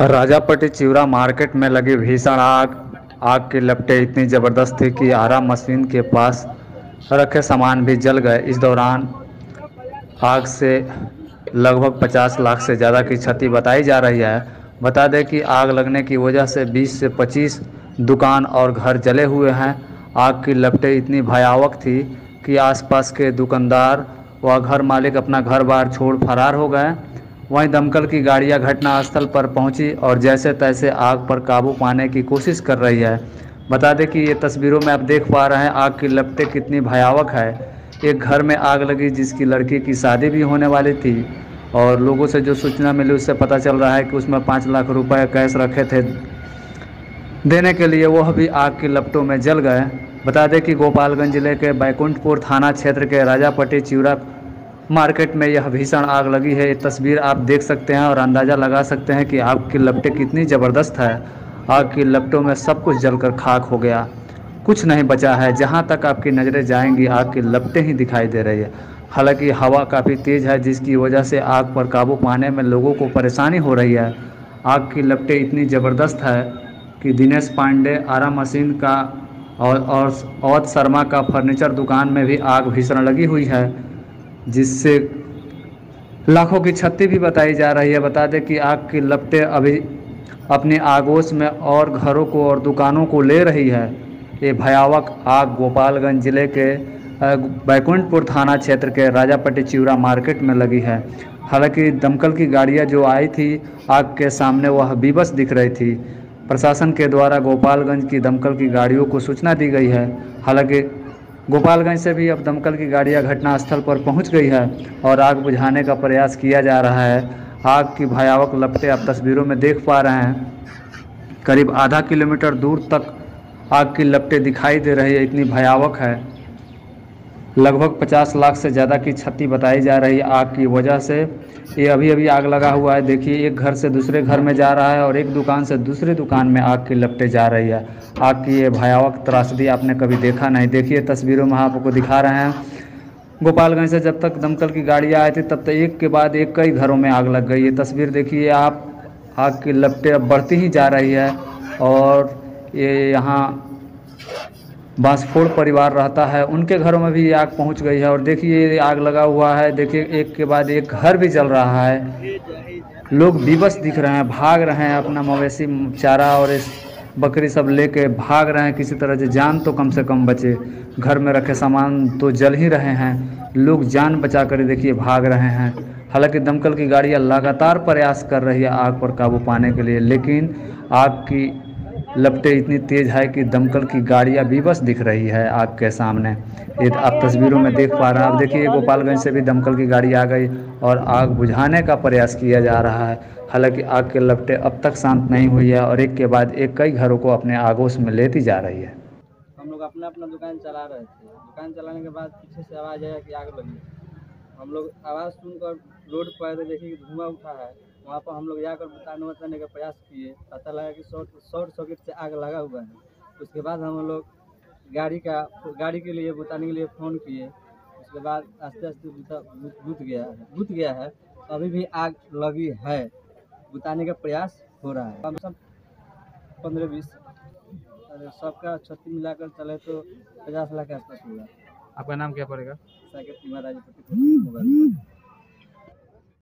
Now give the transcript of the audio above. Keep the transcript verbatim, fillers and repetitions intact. राजापट्टी चिउरा मार्केट में लगी भीषण आग आग की लपटें इतनी ज़बरदस्त थी कि आरा मशीन के पास रखे सामान भी जल गए। इस दौरान आग से लगभग पचास लाख से ज़्यादा की क्षति बताई जा रही है। बता दें कि आग लगने की वजह से बीस से पच्चीस दुकान और घर जले हुए हैं। आग की लपटें इतनी भयावह थी कि आसपास के दुकानदार व घर मालिक अपना घर बार छोड़ फरार हो गए। वहीं दमकल की गाड़ियां घटनास्थल पर पहुंची और जैसे तैसे आग पर काबू पाने की कोशिश कर रही है। बता दें कि ये तस्वीरों में आप देख पा रहे हैं आग की लपटें कितनी भयावह है। एक घर में आग लगी जिसकी लड़की की शादी भी होने वाली थी और लोगों से जो सूचना मिली उससे पता चल रहा है कि उसमें पाँच लाख रुपए कैश रखे थे देने के लिए, वह भी आग की लपटों में जल गए। बता दें कि गोपालगंज जिले के बैकुंठपुर थाना क्षेत्र के राजापट्टी चिउरा मार्केट में यह भीषण आग लगी है। ये तस्वीर आप देख सकते हैं और अंदाज़ा लगा सकते हैं कि आग की लपटें कितनी ज़बरदस्त है। आग की लपटों में सब कुछ जलकर खाक हो गया, कुछ नहीं बचा है। जहां तक आपकी नज़रें जाएंगी आग की लपटें ही दिखाई दे रही है। हालांकि हवा काफ़ी तेज़ है जिसकी वजह से आग पर काबू पाने में लोगों को परेशानी हो रही है। आग की लपटें इतनी ज़बरदस्त है कि दिनेश पांडे आरा मशीन का और अवत शर्मा का फर्नीचर दुकान में भी आग भीषण लगी हुई है जिससे लाखों की क्षति भी बताई जा रही है। बता दें कि आग की लपटें अभी अपने आगोश में और घरों को और दुकानों को ले रही है। ये भयावह आग गोपालगंज जिले के बैकुंठपुर थाना क्षेत्र के राजापट्टी चिउरा मार्केट में लगी है। हालांकि दमकल की गाड़ियां जो आई थी आग के सामने वह बेबस दिख रही थी। प्रशासन के द्वारा गोपालगंज की दमकल की गाड़ियों को सूचना दी गई है। हालांकि गोपालगंज से भी अब दमकल की गाड़ियां घटनास्थल पर पहुंच गई है और आग बुझाने का प्रयास किया जा रहा है। आग की भयावह लपटें आप तस्वीरों में देख पा रहे हैं। करीब आधा किलोमीटर दूर तक आग की लपटें दिखाई दे रही है, इतनी भयावह है। लगभग पचास लाख से ज़्यादा की क्षति बताई जा रही है आग की वजह से। ये अभी अभी आग लगा हुआ है। देखिए, एक घर से दूसरे घर में जा रहा है और एक दुकान से दूसरी दुकान में आग की लपटें जा रही है। आग की ये भयावह त्रासदी आपने कभी देखा नहीं। देखिए, तस्वीरों में आपको दिखा रहे हैं। गोपालगंज से जब तक दमकल की गाड़ियाँ आई थी तब तक एक के बाद एक कई घरों में आग लग गई। ये तस्वीर देखिए आप, आग की लपटें अब बढ़ती ही जा रही है। और ये यहाँ बाँसफोड़ परिवार रहता है, उनके घरों में भी आग पहुंच गई है। और देखिए, आग लगा हुआ है। देखिए, एक के बाद एक घर भी जल रहा है। लोग बेबस दिख रहे हैं, भाग रहे हैं, अपना मवेशी चारा और इस बकरी सब लेके भाग रहे हैं। किसी तरह से जान तो कम से कम बचे। घर में रखे सामान तो जल ही रहे हैं, लोग जान बचा कर देखिए भाग रहे हैं। हालांकि दमकल की गाड़ियाँ लगातार प्रयास कर रही है आग पर काबू पाने के लिए, लेकिन आग की लपटें इतनी तेज है कि दमकल की गाड़ियां बेबस दिख रही है आग के सामने। ये आप तस्वीरों में देख पा रहे हैं। आप देखिए, गोपालगंज से भी दमकल की गाड़ी आ गई और आग बुझाने का प्रयास किया जा रहा है। हालांकि आग के लपटें अब तक शांत नहीं हुई है और एक के बाद एक कई घरों को अपने आगोश में लेती जा रही है। हम लोग अपना अपना दुकान चला रहे थे। दुकान चलाने के बाद पीछे से आवाज़ आया कि आग लगी। हम लोग आवाज़ सुनकर रोड पर देखिए धुआं उठा है। वहाँ पर हम लोग जाकर बताने बताने का प्रयास किए, पता लगा कि शॉर्ट शॉर्ट सर्किट से आग लगा हुआ है। उसके बाद हम लोग गाड़ी का गाड़ी के लिए बताने के लिए फ़ोन किए। उसके बाद आस्ते आस्ते बुझ गया है बुझ गया है अभी भी आग लगी है, बताने का प्रयास हो रहा है। कम से कम पंद्रह बीस सबका क्षति मिलाकर चले तो पचास लाख के आसपास होगा। आपका नाम क्या पड़ेगा? राजापट्टी।